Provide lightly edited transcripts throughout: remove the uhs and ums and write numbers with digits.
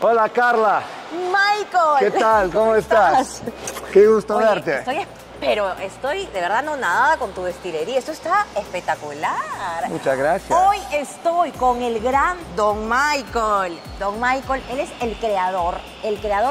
Hola, Carla. Michael. ¿Qué tal? ¿Cómo estás? Qué gusto verte. Pero estoy de verdad anonadada con tu destilería. Esto está espectacular. Muchas gracias. Hoy estoy con el gran Don Michael. Don Michael, él es el creador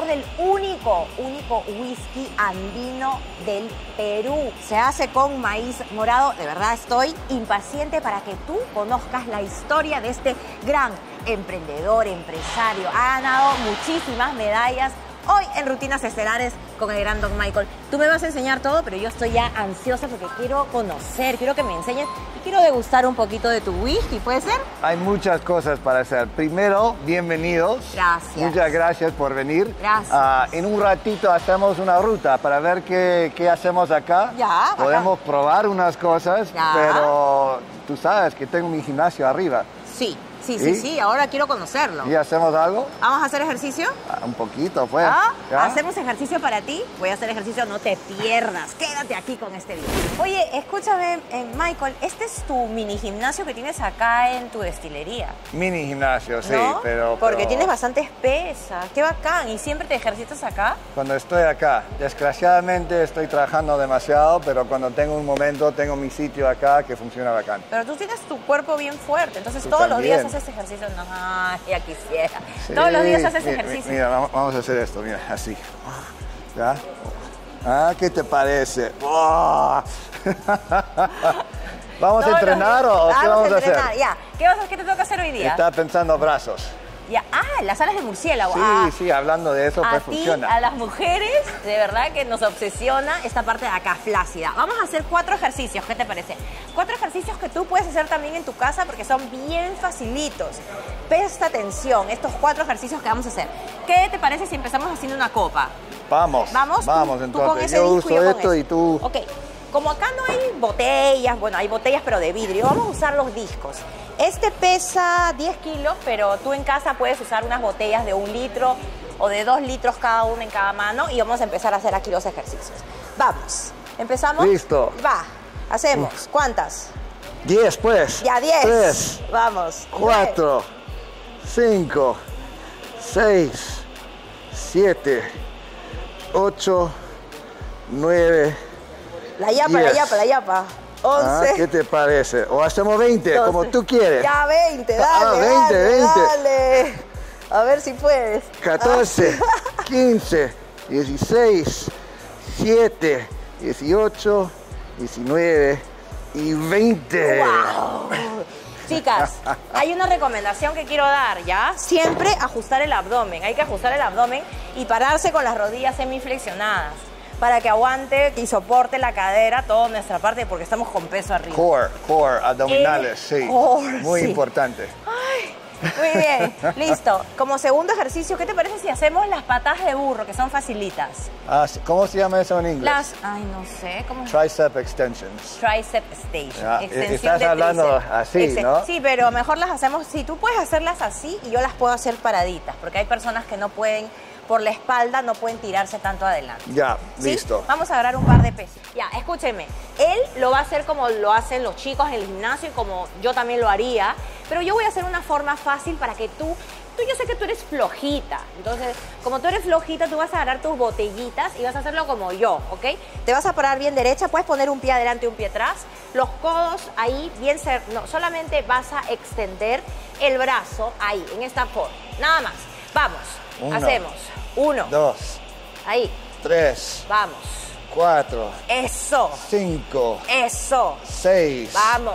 del único whisky andino del Perú. Se hace con maíz morado. De verdad estoy impaciente para que tú conozcas la historia de este gran emprendedor, empresario. Ha ganado muchísimas medallas. Hoy en Rutinas Estelares con el gran Don Michael. Tú me vas a enseñar todo, pero yo estoy ya ansiosa porque quiero conocer, quiero que me enseñes y quiero degustar un poquito de tu whisky, ¿puede ser? Hay muchas cosas para hacer. Primero, bienvenidos. Gracias. Muchas gracias por venir. Gracias. En un ratito hacemos una ruta para ver qué hacemos acá. Ya. Podemos probar unas cosas, ya. Pero tú sabes que tengo mi gimnasio arriba. Sí. Sí, ahora quiero conocerlo. ¿Y hacemos algo? ¿Vamos a hacer ejercicio? Un poquito, pues. ¿Hacemos ejercicio para ti? Voy a hacer ejercicio, no te pierdas. Quédate aquí con este video. Oye, escúchame, Michael, este es tu mini gimnasio que tienes acá en tu destilería. Mini gimnasio, sí, ¿no? Porque tienes bastantes pesas. Qué bacán. ¿Y siempre te ejercitas acá? Cuando estoy acá. Desgraciadamente estoy trabajando demasiado, pero cuando tengo un momento, tengo mi sitio acá que funciona bacán. Pero tú tienes tu cuerpo bien fuerte, entonces tú todos los días haces ejercicio. No, ya quisiera. Sí, todos los días haces ejercicio. Mira, vamos a hacer esto, mira, así. ¿Ya? Ah, ¿qué te parece? Oh. ¿Vamos a entrenar o qué vamos a hacer? Ya. ¿Qué te toca hacer hoy día? Estaba pensando brazos. Ya. Ah, las alas de murciélago. Sí, sí, hablando de eso, pues funciona. A las mujeres, de verdad que nos obsesiona esta parte de acá, flácida. Vamos a hacer 4 ejercicios, ¿qué te parece? 4 ejercicios que tú puedes hacer también en tu casa porque son bien facilitos. Presta atención, estos 4 ejercicios que vamos a hacer. ¿Qué te parece si empezamos haciendo una copa? Vamos. Vamos, entonces. Yo uso esto y tú... Ok. Como acá no hay botellas, bueno, hay botellas pero de vidrio, vamos a usar los discos. Este pesa 10 kilos, pero tú en casa puedes usar unas botellas de 1 litro o de 2 litros cada una en cada mano y vamos a empezar a hacer aquí los ejercicios. Vamos, ¿empezamos? Listo. Va, hacemos, ¿cuántas? 10 pues. Ya, 10. 3, vamos. 4, 5, 6, 7, 8, 9, la yapa, la yapa, la yapa. 11. ¿Qué te parece? O hacemos 20, 12. Como tú quieres. Ya, 20, dale, 20, dale, 20. Dale. A ver si puedes. 14, 15, 16, 7, 18, 19 y 20. Wow. Chicas, hay una recomendación que quiero dar, ¿ya? Siempre ajustar el abdomen. Hay que ajustar el abdomen y pararse con las rodillas semiflexionadas, para que aguante y soporte la cadera, toda nuestra parte, porque estamos con peso arriba. Core, abdominales, muy importante. Ay, muy bien, listo. Como segundo ejercicio, ¿qué te parece si hacemos las patadas de burro, que son facilitas? ¿Cómo se llama eso en inglés? Ay, no sé. ¿Cómo? Tricep extensions. Tricep extensions. Ah, estás hablando así, ¿no? Sí, pero mejor las hacemos, sí, tú puedes hacerlas así y yo las puedo hacer paraditas, porque hay personas que no pueden... por la espalda no pueden tirarse tanto adelante. Ya, ¿sí? Listo. Vamos a agarrar un par de pesos. Ya, escúcheme. Él lo va a hacer como lo hacen los chicos en el gimnasio y como yo también lo haría, pero yo voy a hacer una forma fácil para que tú yo sé que tú eres flojita, entonces como tú eres flojita, tú vas a agarrar tus botellitas y vas a hacerlo como yo, ¿ok? Te vas a parar bien derecha, puedes poner un pie adelante y un pie atrás, los codos ahí bien cerrados, no, solamente vas a extender el brazo ahí, en esta forma, nada más. Vamos. Uno, hacemos 1, 2, ahí, 3, vamos, 4, eso, 5, eso, 6, vamos,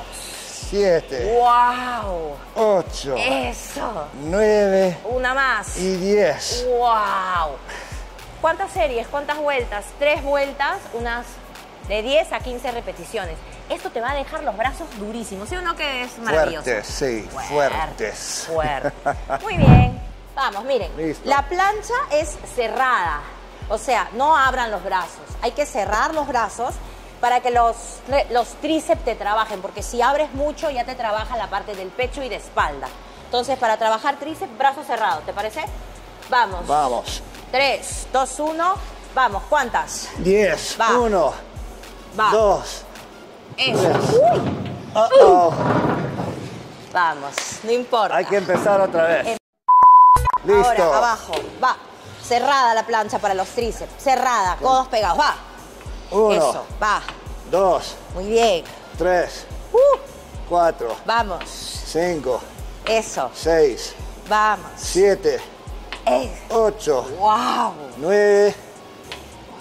7, wow, 8, eso, 9, una más, y 10, wow. ¿Cuántas series? ¿Cuántas vueltas? 3 vueltas, unas de 10 a 15 repeticiones. Esto te va a dejar los brazos durísimos, ¿sí o no que es maravilloso? Fuertes, sí, fuertes. Fuertes. Muy bien. Vamos, miren, listo. La plancha es cerrada, o sea, no abran los brazos. Hay que cerrar los brazos para que los tríceps te trabajen, porque si abres mucho ya te trabaja la parte del pecho y de espalda. Entonces, para trabajar tríceps, brazos cerrados, ¿te parece? Vamos. Vamos. 3, 2, 1. Vamos, ¿cuántas? 10. Va. 1. Va. 2. Eso. Uy. Vamos, no importa. Hay que empezar otra vez. Listo. Ahora, abajo, va. Cerrada la plancha para los tríceps. Cerrada, codos pegados, va. Uno. Eso, va. Dos. Muy bien. Tres. Cuatro. Vamos. Cinco. Eso. Seis. Vamos. Siete. Ocho. Wow. Nueve.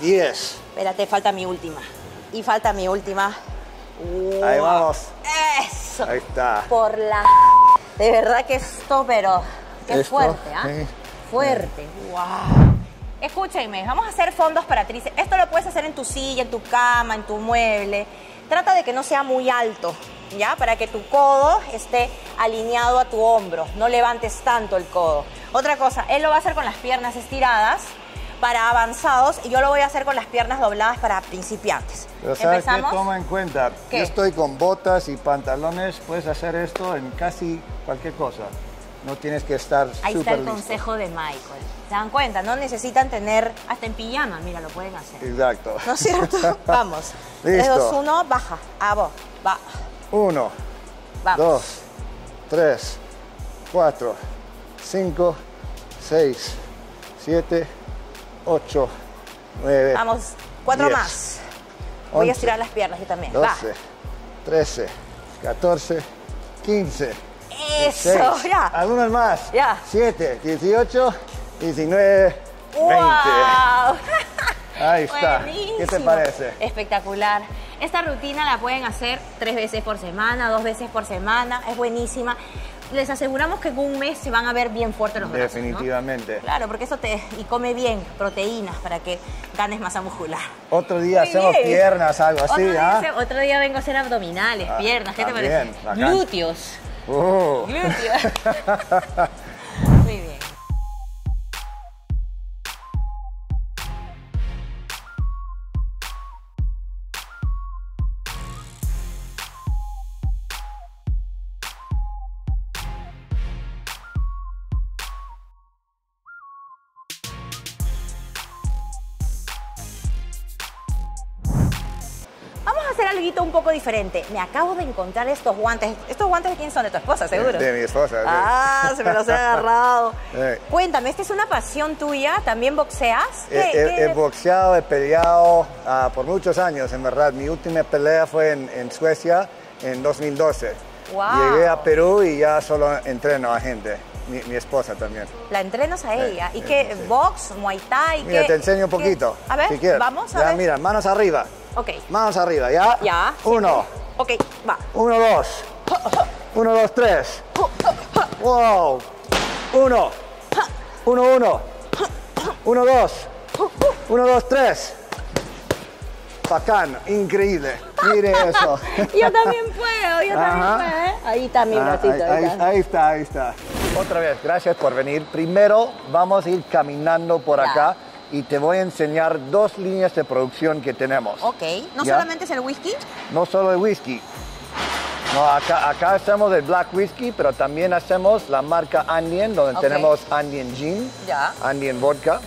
10. Espérate, falta mi última. Y falta mi última. Wow. Ahí vamos. Eso. Ahí está. Por la... De verdad que esto, pero... Qué esto, fuerte, ¿ah? ¿Eh? Fuerte. Wow. Escúchenme, vamos a hacer fondos para tríceps. Esto lo puedes hacer en tu silla, en tu cama, en tu mueble. Trata de que no sea muy alto, ¿ya? Para que tu codo esté alineado a tu hombro. No levantes tanto el codo. Otra cosa, él lo va a hacer con las piernas estiradas para avanzados y yo lo voy a hacer con las piernas dobladas para principiantes. Pero ¿sabes qué? Toma en cuenta, ¿qué? Yo estoy con botas y pantalones, puedes hacer esto en casi cualquier cosa. No tienes que estar súper listo. Ahí está el consejo de Michael. ¿Se dan cuenta? No necesitan tener... Hasta en pijama, mira, lo pueden hacer. Exacto. ¿No es cierto? Vamos. Listo. 3, 2, 1, baja. A vos. Va. 1. Vamos. 2, 3, 4, 5, 6, 7, 8, 9, vamos, 4 10, más. Voy 11, a estirar las piernas yo también. 12, va. 13, 14, 15. Eso, 16, ya. Algunos más. Ya. 7, 18, 19, wow. 20. Ahí está. Buenísimo. ¿Qué te parece? Espectacular. Esta rutina la pueden hacer 3 veces por semana, 2 veces por semana. Es buenísima. Les aseguramos que en un mes se van a ver bien fuertes los brazos. Definitivamente. ¿No? Claro, porque eso te... Y come bien, proteínas, para que ganes masa muscular. Otro día muy hacemos bien. Piernas, algo así, ¿ah? ¿Eh? Otro día vengo a hacer abdominales, piernas, ¿qué también, te parece? Bacán. Glúteos. Glúteos. Muy bien. Un poco diferente. Me acabo de encontrar estos guantes. ¿Estos guantes de quién son? ¿De tu esposa, seguro? De mi esposa. Sí. Ah, se me los he agarrado. Cuéntame, ¿esta es una pasión tuya? ¿También boxeas? He boxeado, he peleado por muchos años, en verdad. Mi última pelea fue en Suecia en 2012. Wow. Llegué a Perú y ya solo entreno a gente. Mi esposa también. ¿La entrenas a ella? ¿Y qué? Sí. ¿Box? ¿Muay Thai? Mira, te enseño un poquito. A ver, si vamos a ver. Mira, manos arriba. Ok. Manos arriba, ¿ya? Ya. Uno. Ok, va. Uno, dos. Uno, dos, tres. Wow. Uno. Uno, uno. Uno, dos. Uno, dos, tres. Bacán. Increíble. Mire eso. Yo también puedo, yo también puedo, ¿eh? Ahí está mi ratito. Ahí está, ahí está. Otra vez, gracias por venir. Primero vamos a ir caminando por acá. Y te voy a enseñar 2 líneas de producción que tenemos. Ok. ¿No solamente es el whisky? No solo el whisky. No, acá hacemos el Black Whisky, pero también hacemos la marca Andien, donde tenemos Andean Gin, Andean Vodka.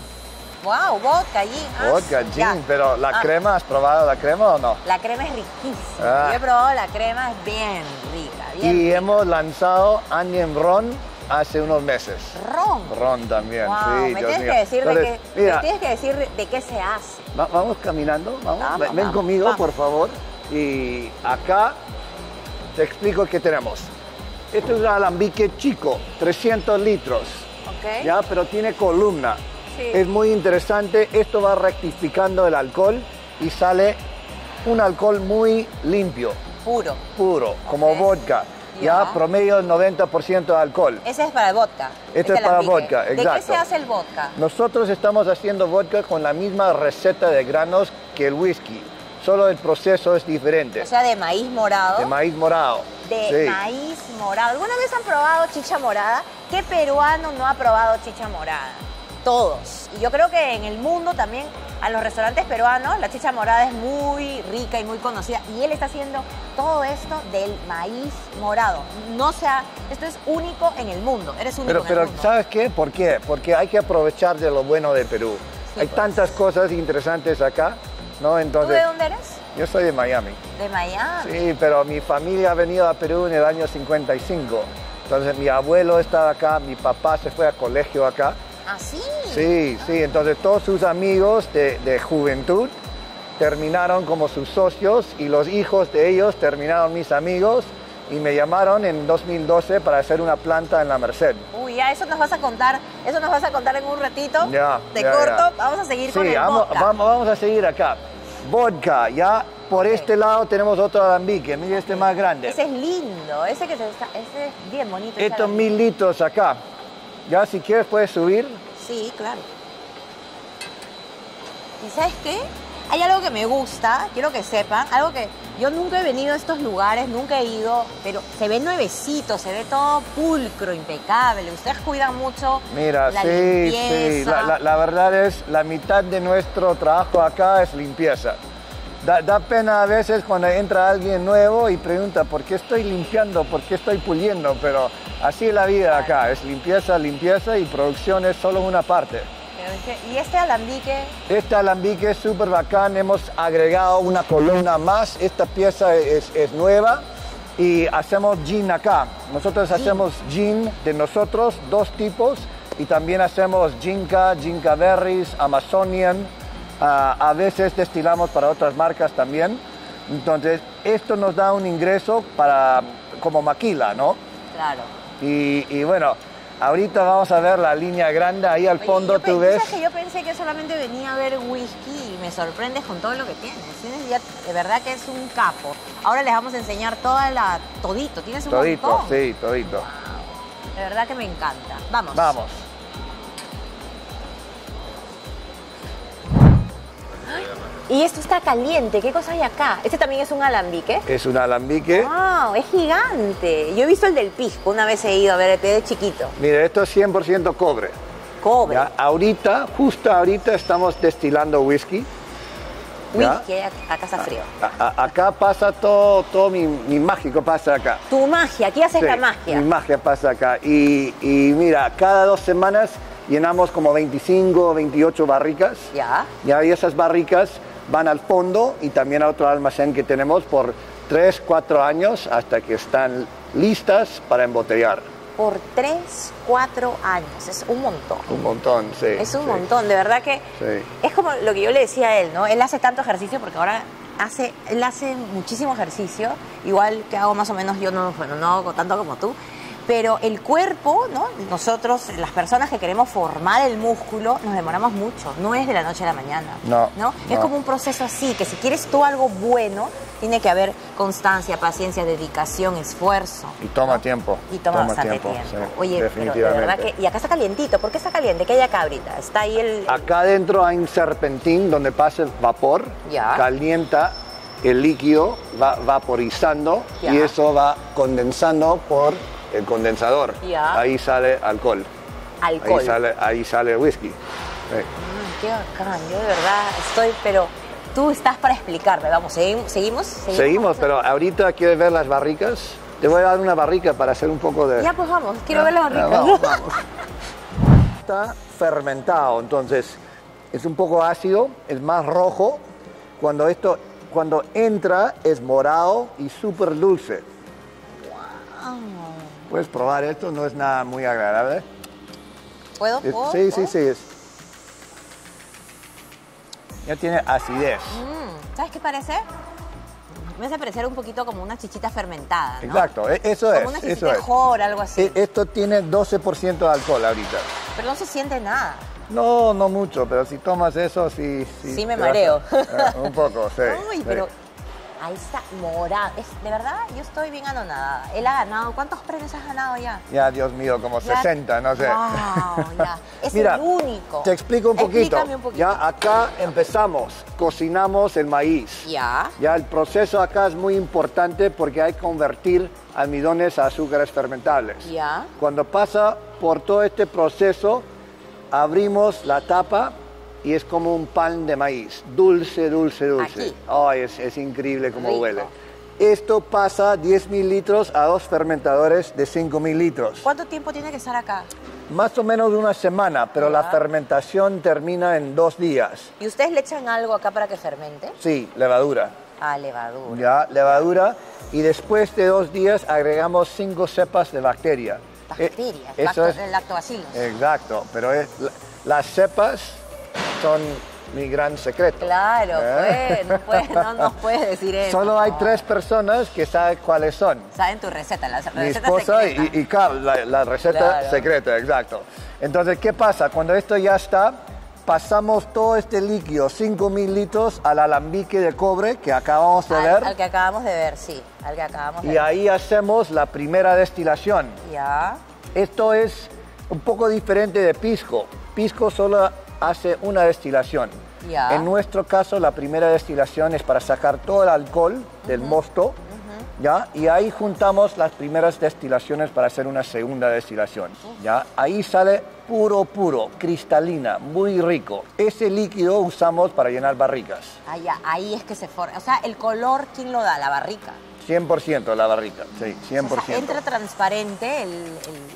Wow, vodka, gin. Vodka, gin. Ya. Pero la crema, ¿has probado la crema o no? La crema es riquísima. Yo he probado la crema, es bien rica. Bien rica. Hemos lanzado Andean Ron. Hace unos meses. ¿Ron? Ron también, wow, sí. Me tienes que decir de qué se hace. Vamos caminando, ven conmigo, por favor. Y acá te explico qué tenemos. Este es un alambique chico, 300 litros. Okay. Ya, pero tiene columna. Sí. Es muy interesante. Esto va rectificando el alcohol y sale un alcohol muy limpio. Puro. Puro, como vodka. Ya, promedio 90% de alcohol. Ese es para el vodka. Este es para vodka, exacto. ¿De qué se hace el vodka? Nosotros estamos haciendo vodka con la misma receta de granos que el whisky. Solo el proceso es diferente. O sea, de maíz morado. De maíz morado. De maíz morado. ¿Alguna vez han probado chicha morada? ¿Qué peruano no ha probado chicha morada? Todos. Y yo creo que en el mundo también, a los restaurantes peruanos, la chicha morada es muy rica y muy conocida. Y él está haciendo todo esto del maíz morado. No sea, esto es único en el mundo. Eres único en el mundo. Pero ¿sabes qué? ¿Por qué? Porque hay que aprovechar de lo bueno de Perú. Sí, hay tantas cosas interesantes acá, ¿no? Entonces, ¿tú de dónde eres? Yo soy de Miami. ¿De Miami? Sí, pero mi familia ha venido a Perú en el año 55. Entonces mi abuelo estaba acá, mi papá se fue a colegio acá. ¿Ah, sí? Sí, sí, entonces todos sus amigos de juventud terminaron como sus socios y los hijos de ellos terminaron mis amigos y me llamaron en 2012 para hacer una planta en La Merced. Uy, ya, eso nos vas a contar en un ratito. Ya, de ya, corto, ya. Vamos a seguir con el vodka. Vamos a seguir acá. Vodka, ya. Por este lado tenemos otro alambique, mire este más grande. Ese es lindo, ese es bien bonito. Estos 1000 litros acá. Ya si quieres puedes subir. Sí, claro. ¿Y sabes qué? Hay algo que me gusta, quiero que sepan, algo que yo nunca he venido a estos lugares, nunca he ido, pero se ve nuevecito, se ve todo pulcro, impecable. Ustedes cuidan mucho la limpieza. Mira, sí, la verdad es, la mitad de nuestro trabajo acá es limpieza. Da pena a veces cuando entra alguien nuevo y pregunta por qué estoy limpiando, por qué estoy puliendo, pero así es la vida acá, es limpieza, limpieza y producción es solo una parte. ¿Y este alambique? Este alambique es súper bacán, hemos agregado una columna más, esta pieza es nueva y hacemos gin acá. Nosotros hacemos gin de nosotros, 2 tipos, y también hacemos ginka, ginka berries, amazonian. A veces destilamos para otras marcas también, entonces esto nos da un ingreso para como maquila, ¿no? Claro. Y bueno, ahorita vamos a ver la línea grande, ahí al fondo. Oye, tú ves... que yo pensé que solamente venía a ver whisky y me sorprendes con todo lo que tienes. De verdad que es un capo. Ahora les vamos a enseñar todito, tienes un montón. Sí, todito. Wow. De verdad que me encanta. Vamos. Vamos. Y esto está caliente, ¿qué cosa hay acá? ¿Este también es un alambique? Es un alambique. ¡Wow! Es gigante. Yo he visto el del Pisco, una vez he ido a ver el pie de chiquito. Mire, esto es 100% cobre. ¿Cobre? ¿Ya? Ahorita, justo ahorita estamos destilando whisky. Whisky, acá está frío. Acá pasa todo mi mágico pasa acá. Tu magia, aquí haces la magia. Mi magia pasa acá. Y mira, cada 2 semanas llenamos como 25, 28 barricas. Ya. Ya, y esas barricas van al fondo y también a otro almacén que tenemos por 3, 4 años hasta que están listas para embotellar. Por 3, 4 años, es un montón. Un montón, sí. Es un montón, de verdad que es como lo que yo le decía a él, ¿no? Él hace tanto ejercicio porque ahora él hace muchísimo ejercicio, igual que hago más o menos, yo no hago tanto como tú. Pero el cuerpo, ¿no? Nosotros, las personas que queremos formar el músculo, nos demoramos mucho. No es de la noche a la mañana. No, ¿no? Es como un proceso así, que si quieres tú algo bueno, tiene que haber constancia, paciencia, dedicación, esfuerzo. Y toma tiempo. Y toma bastante tiempo. Sí, oye, pero de verdad que... Y acá está calientito. ¿Por qué está caliente? ¿Qué hay acá ahorita? Está ahí el... Acá adentro hay un serpentín donde pasa el vapor. Ya. Calienta el líquido, va vaporizando. Ya. Y eso va condensando por... el condensador, ya. Ahí sale alcohol, ahí sale whisky. Qué bacán, yo de verdad estoy, pero tú estás para explicarme, vamos, ¿seguimos? Pero ahorita quieres ver las barricas, te voy a dar una barrica para hacer un poco de... Ya pues vamos, quiero ver las barricas. Vamos. Está fermentado, entonces es un poco ácido, es más rojo, cuando entra es morado y súper dulce. Wow. Puedes probar esto, no es nada muy agradable. ¿Puedo? Sí. Ya tiene acidez. ¿Sabes qué parece? Me hace parecer un poquito como una chichita fermentada, ¿no? Exacto, eso es. Como una chichita mejor, algo así. Esto tiene 12% de alcohol ahorita. Pero no se siente nada. No, no mucho, pero si tomas eso, sí. Sí me mareo. Un poco, sí. Uy, pero... Ahí está morado. De verdad, yo estoy bien anonadada. Él ha ganado. ¿Cuántos premios has ganado ya? Ya, Dios mío, como ya. 60, no sé. Wow, ya. Es mira, el único. Te explico un poquito. Explícame un poquito. Ya, acá empezamos. Cocinamos el maíz. Ya. Ya, el proceso acá es muy importante porque hay que convertir almidones a azúcares fermentables. Ya. Cuando pasa por todo este proceso, abrimos la tapa. Y es como un pan de maíz, dulce, dulce, dulce. Aquí. Oh, es increíble cómo huele. Esto pasa 10.000 litros a 2 fermentadores de 5.000 litros. ¿Cuánto tiempo tiene que estar acá? Más o menos 1 semana, pero la fermentación termina en 2 días. ¿Y ustedes le echan algo acá para que fermente? Sí, levadura. Ah, levadura. Ya, levadura. y después de 2 días agregamos 5 cepas de bacteria. Bacterias, lactobacilos. Exacto, pero es, las cepas son mi gran secreto. Claro, pues, no nos puedes decir eso. Solo hay 3 personas que saben cuáles son. Saben tu receta, la receta secreta. Mi esposa y Carl, la receta secreta, exacto. Entonces, ¿qué pasa? Cuando esto ya está, pasamos todo este líquido, 5 ml, al alambique de cobre que acabamos de ver. Al que acabamos de ver, sí. Al que acabamos de ver. Y ahí hacemos la primera destilación. Ya. Esto es un poco diferente de pisco. Pisco solo hace una destilación. Ya. En nuestro caso, la primera destilación es para sacar todo el alcohol del mosto. ¿Ya? Y ahí juntamos las primeras destilaciones para hacer una segunda destilación. ¿Ya? Ahí sale puro, cristalina, muy rico. Ese líquido usamos para llenar barricas. Ah, ya. Ahí es que se forma. O sea, el color, ¿quién lo da? La barrica. 100% la barrica, sí, 100%. O sea, ¿entra transparente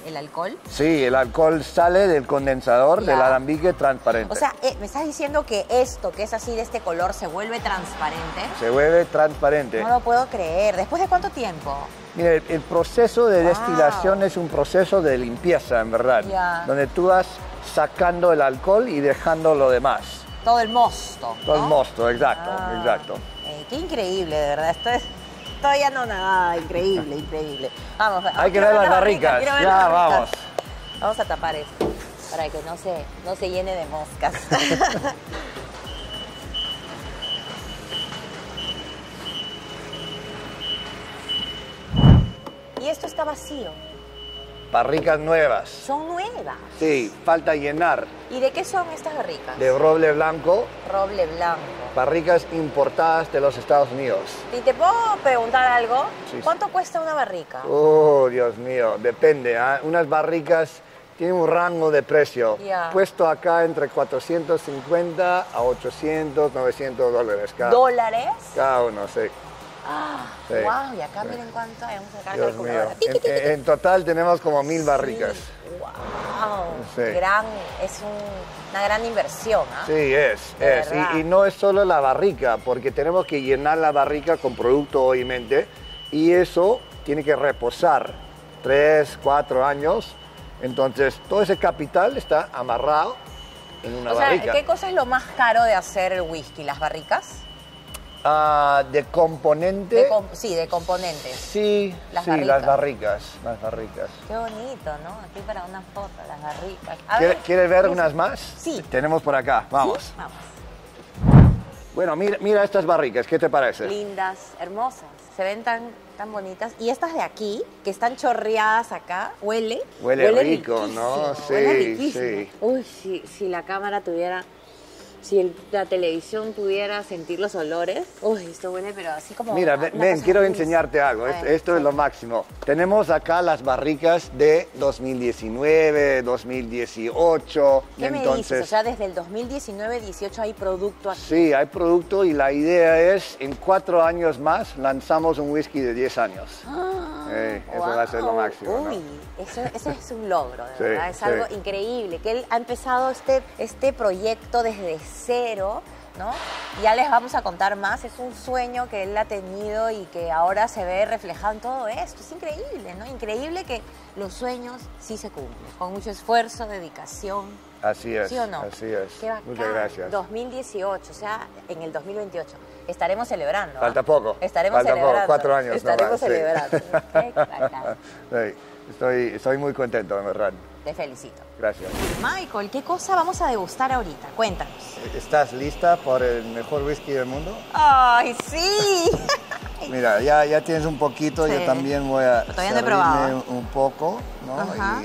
el alcohol? Sí, el alcohol sale del condensador, del alambique transparente. O sea, me estás diciendo que esto, que es así de este color, ¿se vuelve transparente? Se vuelve transparente. No lo puedo creer. ¿Después de cuánto tiempo? Mire, el proceso de destilación es un proceso de limpieza, en verdad. Ya. Donde tú vas sacando el alcohol y dejando lo demás. Todo el mosto, ¿no? Todo el mosto, exacto, exacto. Qué increíble, de verdad. Esto es... Todavía no, nada, increíble, increíble. Vamos, hay que ver las barricas. Ya, vamos. Vamos a tapar esto para que no se llene de moscas. Y esto está vacío. Barricas nuevas. ¿Son nuevas? Sí, falta llenar. ¿Y de qué son estas barricas? De roble blanco. Roble blanco. Barricas importadas de los Estados Unidos. ¿Y te puedo preguntar algo? Sí. ¿Cuánto cuesta una barrica? Oh, Dios mío, depende. Unas barricas tienen un rango de precio. Yeah. Puesto acá entre 450 a 800, 900 dólares cada. ¿Dólares? Cada uno, sí. Ah, sí, wow, y acá miren cuánto hay, vamos a sacar el calculador. En total tenemos como 1000 barricas. Wow, sí. Es una gran inversión, ¿ah? Sí, es. Y no es solo la barrica, porque tenemos que llenar la barrica con producto, obviamente, y eso tiene que reposar 3, 4 años. Entonces, todo ese capital está amarrado en una barrica. O sea, ¿qué cosa es lo más caro de hacer el whisky? ¿Las barricas? ¿De componente? Sí, de componentes. Sí, las barricas. Qué bonito, ¿no? Aquí para una foto, las barricas. ¿Quieres ver unas más? Sí. Tenemos por acá, vamos. ¿Sí? Vamos. Bueno, mira estas barricas, ¿qué te parece? Lindas, hermosas, se ven tan bonitas. Y estas de aquí, que están chorreadas acá, huele rico, ¿no? Sí, sí. Uy, si la cámara tuviera... Si la televisión pudiera sentir los olores. Uy, esto huele, pero así como... Mira, ven, quiero enseñarte algo. Esto es lo máximo. Tenemos acá las barricas de 2019, 2018. ¿Qué me dices? O sea, desde el 2019, 18 hay producto aquí. Sí, hay producto y la idea es, en 4 años más, lanzamos un whisky de 10 años. Eso va a ser lo máximo. Uy, ¿no? Eso es un logro, de verdad. Es algo increíble. Que él ha empezado este proyecto desde cero, ¿no? Ya les vamos a contar más. Es un sueño que él ha tenido y que ahora se ve reflejado en todo esto. Es increíble, ¿no? Increíble que los sueños sí se cumplen. Con mucho esfuerzo, dedicación. Así es. ¿Sí o no? Así es. Qué bacán. Muchas gracias. 2018, o sea, en el 2028. Estaremos celebrando. Falta poco. Estaremos celebrando. Falta poco, 4 años. Estaremos celebrando. Qué bacán. Sí. Estoy muy contento, de verdad. Te felicito. Gracias. Michael, ¿qué cosa vamos a degustar ahorita? Cuéntanos. ¿Estás lista por el mejor whisky del mundo? ¡Ay, sí! Mira, ya tienes un poquito, yo también voy a servirme un poco, ¿no? Ajá.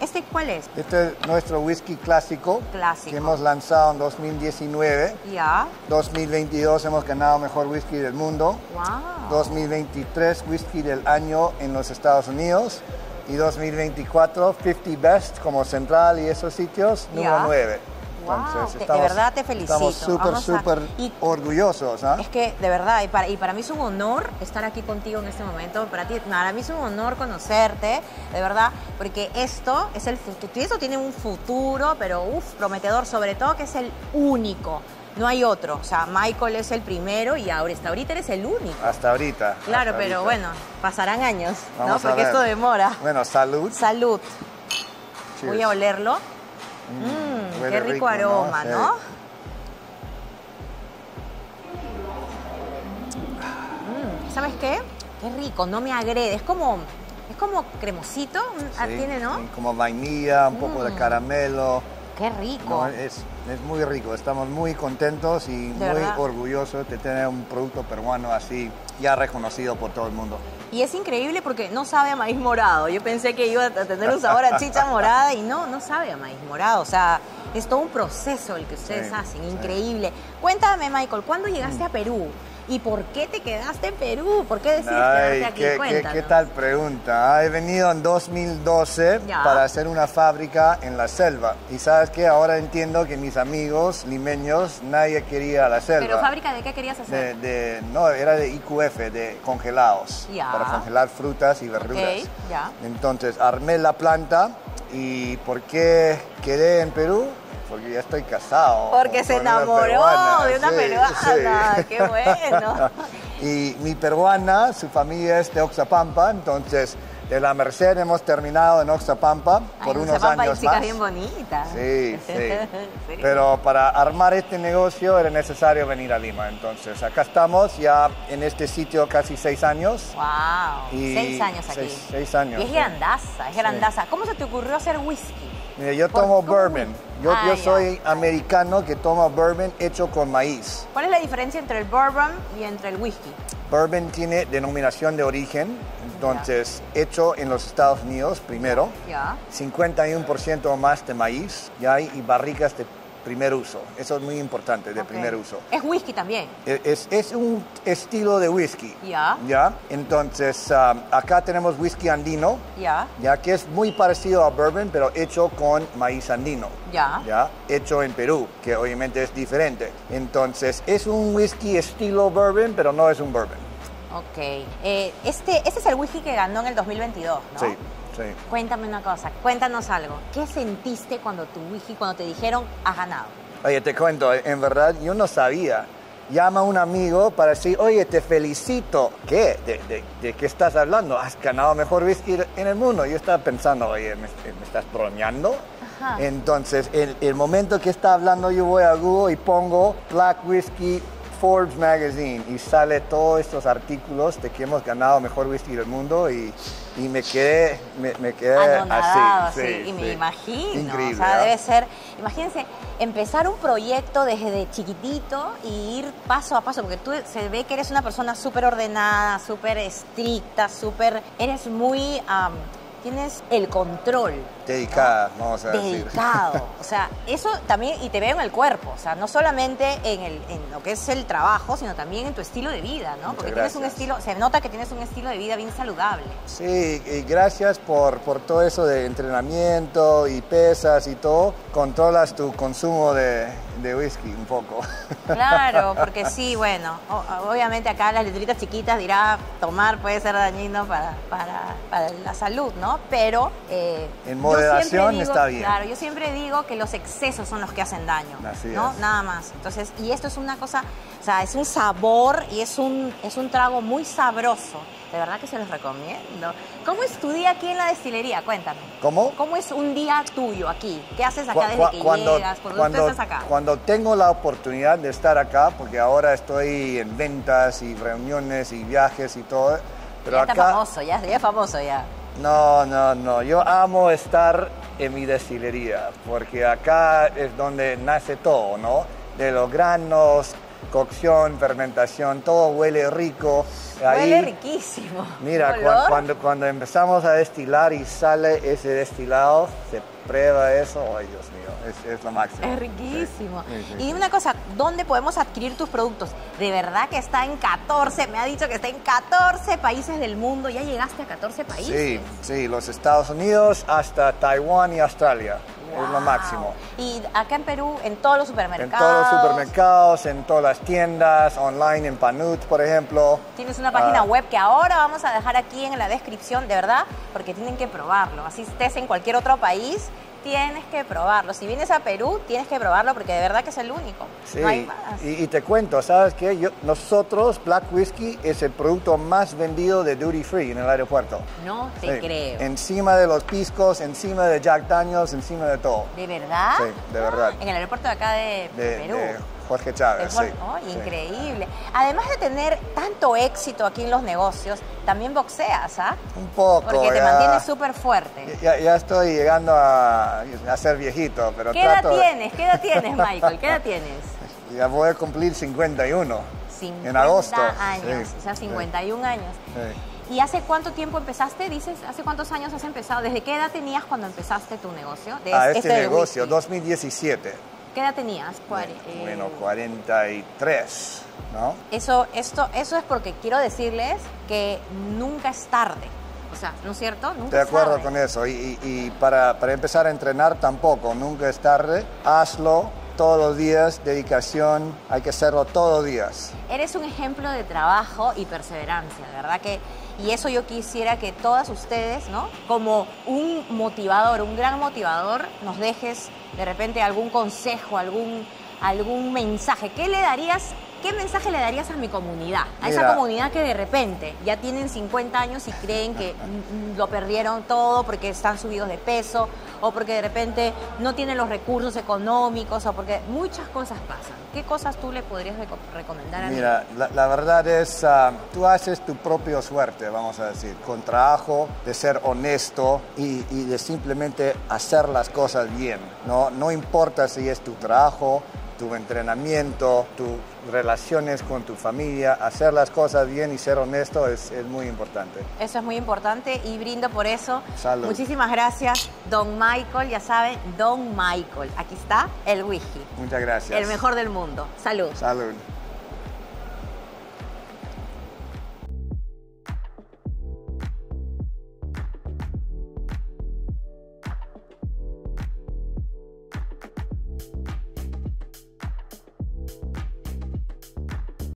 ¿Este cuál es? Este es nuestro whisky clásico, que hemos lanzado en 2019. Ya. 2022 hemos ganado mejor whisky del mundo. Wow. 2023 whisky del año en los Estados Unidos. Y 2024 50 Best como central y esos sitios, número 9. Wow, entonces, de verdad te felicito. Estamos súper orgullosos, ¿eh? Es que, de verdad, y para mí es un honor estar aquí contigo en este momento. Para mí es un honor conocerte, de verdad, porque esto es el futuro. Esto tiene un futuro, pero prometedor, sobre todo que es el único. No hay otro. O sea, Michael es el primero y ahora, hasta ahorita eres el único. Hasta ahorita. Claro, hasta pero ahorita. Bueno, pasarán años, vamos, ¿no? Porque esto demora. Bueno, salud. Salud. Cheers. Voy a olerlo. Qué rico aroma, ¿no? Sí. ¿Sabes qué? Qué rico, no me agrede. Es como cremosito, sí, tiene, ¿no? Como vainilla, un poco de caramelo. Qué rico. No, es muy rico. Estamos muy contentos y muy orgullosos de tener un producto peruano así, ya reconocido por todo el mundo. Y es increíble porque no sabe a maíz morado. Yo pensé que iba a tener un sabor a chicha morada y no sabe a maíz morado. O sea, es todo un proceso el que ustedes hacen. Increíble. Cuéntame, Michael, ¿cuándo llegaste a Perú? ¿Y por qué te quedaste en Perú? ¿Por qué decidiste quedarte aquí? ¿Qué tal pregunta? He venido en 2012 para hacer una fábrica en la selva. Y ¿sabes qué? Ahora entiendo que mis amigos limeños, nadie quería la selva. ¿Pero fábrica de qué querías hacer? No, era de IQF, de congelados. Para congelar frutas y verduras. Entonces, armé la planta. ¿Y por qué quedé en Perú? Porque ya estoy casado. Porque se enamoró de una peruana. Sí. ¡Qué bueno! Y mi peruana, su familia es de Oxapampa, entonces de La Merced hemos terminado en Oxapampa por unos años más. Chicas bien bonitas. Sí, sí. Pero para armar este negocio era necesario venir a Lima, entonces acá estamos ya en este sitio casi 6 años. ¡Wow! Y 6 años aquí. 6 años. Y es grandaza, es grandaza. ¿Cómo se te ocurrió hacer whisky? Mira, yo tomo bourbon. Yo soy americano que toma bourbon hecho con maíz. ¿Cuál es la diferencia entre el bourbon y entre el whisky? Bourbon tiene denominación de origen, entonces hecho en los Estados Unidos primero. 51% o más de maíz y barricas de primer uso. Eso es muy importante, de primer uso. ¿Es whisky también? Es un estilo de whisky. Entonces, acá tenemos whisky andino, que es muy parecido a bourbon, pero hecho con maíz andino. Hecho en Perú, que obviamente es diferente. Entonces, es un whisky estilo bourbon, pero no es un bourbon. Ok. Este es el whisky que ganó en el 2022, ¿no? Sí. Sí. Cuéntame una cosa, cuéntanos algo. ¿Qué sentiste cuando te dijeron has ganado? Oye, te cuento, en verdad yo no sabía. Llama a un amigo para decir, oye, te felicito. ¿Qué? ¿De qué estás hablando? Has ganado mejor whisky en el mundo. Yo estaba pensando, oye, ¿me estás bromeando? Ajá. Entonces, el momento que está hablando, yo voy a Google y pongo Black Whisky, Forbes Magazine, y sale todos estos artículos de que hemos ganado mejor whisky del mundo y me quedé anonadado, así. Sí, me imagino. Increíble, o sea, debe ser, imagínense, empezar un proyecto desde chiquitito y ir paso a paso, porque tú se ve que eres una persona súper ordenada, súper estricta, eres muy, tienes el control. Dedicada, ¿no? Vamos a decir. Dedicado. O sea, eso también, y te veo en el cuerpo, o sea, no solamente en lo que es el trabajo, sino también en tu estilo de vida, ¿no? Porque tienes un estilo, se nota que tienes un estilo de vida bien saludable. Sí, y gracias por todo eso de entrenamiento y pesas y todo. Controlas tu consumo de whisky un poco. Claro, porque sí, bueno, obviamente acá las letritas chiquitas dirá, tomar puede ser dañino para la salud, ¿no? Pero en moderación está bien. Claro, yo siempre digo que los excesos son los que hacen daño, ¿no? Nada más. Entonces, y esto es una cosa, o sea, es un sabor y es un trago muy sabroso. De verdad que se los recomiendo. ¿Cómo es tu día aquí en la destilería? Cuéntame. ¿Cómo? ¿Cómo es un día tuyo aquí? ¿Qué haces acá desde que llegas? ¿Por dónde estás acá? Cuando tengo la oportunidad de estar acá, porque ahora estoy en ventas y reuniones y viajes y todo. Pero ya acá está famoso, ya es famoso ya. No. Yo amo estar en mi destilería, porque acá es donde nace todo, ¿no? De los granos, cocción, fermentación, todo huele rico. Huele riquísimo. Mira, cuando empezamos a destilar y sale ese destilado, se prueba eso, ay Dios mío, es lo máximo. Es riquísimo. Sí. Y una cosa, ¿dónde podemos adquirir tus productos? De verdad que está en 14, me ha dicho que está en 14 países del mundo, ya llegaste a 14 países. Sí, los Estados Unidos hasta Taiwán y Australia. Wow. Es lo máximo. Y acá en Perú, en todos los supermercados. En todos los supermercados, en todas las tiendas, online, en PANUT, por ejemplo. Tienes una página web que ahora vamos a dejar aquí en la descripción, de verdad, porque tienen que probarlo. Así estés en cualquier otro país, tienes que probarlo. Si vienes a Perú, tienes que probarlo porque de verdad que es el único. Sí, no hay más. Y te cuento, ¿sabes qué? Nosotros, Black Whisky es el producto más vendido de Duty Free en el aeropuerto. No te creo. Encima de los piscos, encima de Jack Daniels, encima de todo. ¿De verdad? Sí, de verdad. En el aeropuerto de acá de Perú. Jorge Chávez, sí. Oh, increíble. Sí. Además de tener tanto éxito aquí en los negocios, también boxeas, ¿ah? Un poco. Porque te mantienes súper fuerte. Ya estoy llegando a ser viejito, pero ¿Qué edad tienes, Michael? ¿Qué edad tienes? Ya voy a cumplir 51. 50 en agosto. 50 años, sí. O sea, 51 años. Sí. ¿Y hace cuánto tiempo empezaste? Dices, ¿hace cuántos años has empezado? ¿Desde qué edad tenías cuando empezaste tu negocio? Este negocio, 2017. ¿Qué edad tenías? Bueno, 43, ¿no? Eso es porque quiero decirles que nunca es tarde. O sea, ¿no es cierto? Nunca es tarde. De acuerdo con eso. Y para empezar a entrenar tampoco, nunca es tarde. Hazlo todos los días, dedicación, hay que hacerlo todos los días. Eres un ejemplo de trabajo y perseverancia, la verdad que... Y eso yo quisiera que todas ustedes, ¿no? Como un motivador, un gran motivador, nos dejes de repente algún consejo, algún mensaje. ¿Qué mensaje le darías a mi comunidad? A esa comunidad que de repente ya tienen 50 años y creen que lo perdieron todo porque están subidos de peso o porque de repente no tienen los recursos económicos o porque muchas cosas pasan. ¿Qué cosas tú le podrías recomendar a mí? La verdad es, tú haces tu propia suerte, vamos a decir, con trabajo, de ser honesto y de simplemente hacer las cosas bien, ¿no? No importa si es tu trabajo, tu entrenamiento, tus relaciones con tu familia, hacer las cosas bien y ser honesto es muy importante. Eso es muy importante y brindo por eso. Salud. Muchísimas gracias, Don Michael. Ya saben, Don Michael. Aquí está el whisky. Muchas gracias. El mejor del mundo. Salud. Salud.